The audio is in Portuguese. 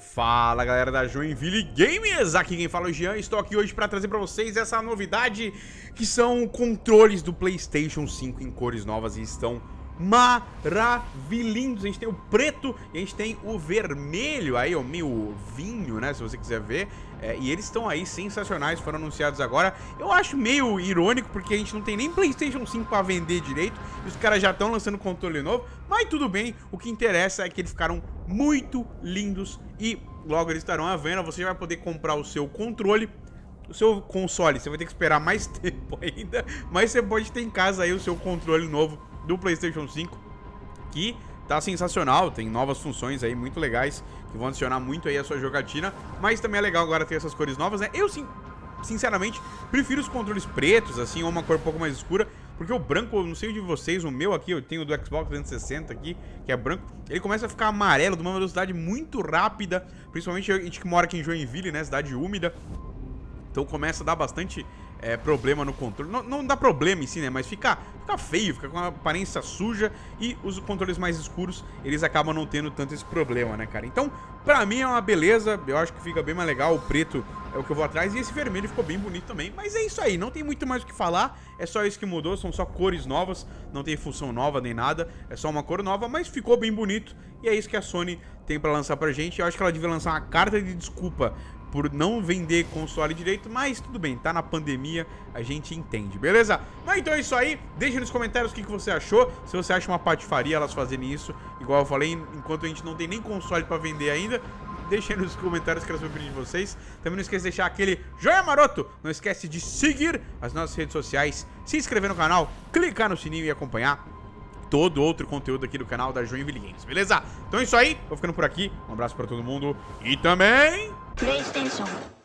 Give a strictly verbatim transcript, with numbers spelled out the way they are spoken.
Fala galera da Joinville Games, aqui quem fala é o Jean, estou aqui hoje para trazer para vocês essa novidade que são controles do PlayStation cinco em cores novas e estão maravilhosos. A gente tem o preto e a gente tem o vermelho, aí o meio vinho, né, se você quiser ver, é, e eles estão aí sensacionais, foram anunciados agora. Eu acho meio irônico porque a gente não tem nem PlayStation cinco para vender direito e os caras já estão lançando controle novo, mas tudo bem, o que interessa é que eles ficaram muito lindos e logo eles estarão à venda. Você vai poder comprar o seu controle, o seu console, você vai ter que esperar mais tempo ainda, mas você pode ter em casa aí o seu controle novo do PlayStation cinco, que tá sensacional, tem novas funções aí muito legais, que vão adicionar muito aí a sua jogatina, mas também é legal agora ter essas cores novas, né? Eu sim, sinceramente, prefiro os controles pretos, assim, ou uma cor um pouco mais escura, porque o branco, eu não sei o de vocês, o meu aqui, eu tenho o do Xbox trezentos e sessenta aqui, que é branco, ele começa a ficar amarelo de uma velocidade muito rápida, principalmente a gente que mora aqui em Joinville, né, cidade úmida, então começa a dar bastante é, problema no controle. Não, não dá problema em si, né? Mas fica, fica feio, fica com uma aparência suja. E os controles mais escuros, eles acabam não tendo tanto esse problema, né, cara? Então, pra mim é uma beleza. Eu acho que fica bem mais legal. O preto é o que eu vou atrás. E esse vermelho ficou bem bonito também. Mas é isso aí. Não tem muito mais o que falar. É só isso que mudou. São só cores novas. Não tem função nova nem nada. É só uma cor nova. Mas ficou bem bonito. E é isso que a Sony tem pra lançar pra gente. Eu acho que ela devia lançar uma carta de desculpa por não vender console direito, mas tudo bem, tá na pandemia, a gente entende, beleza? Mas então é isso aí, deixa nos comentários o que, que você achou, se você acha uma patifaria elas fazerem isso, igual eu falei, enquanto a gente não tem nem console pra vender ainda, deixa aí nos comentários que eu quero saber de vocês, também não esquece de deixar aquele joinha maroto, não esquece de seguir as nossas redes sociais, se inscrever no canal, clicar no sininho e acompanhar todo outro conteúdo aqui do canal da Joinville Games, beleza? Então é isso aí, vou ficando por aqui, um abraço pra todo mundo e também... PlayStation.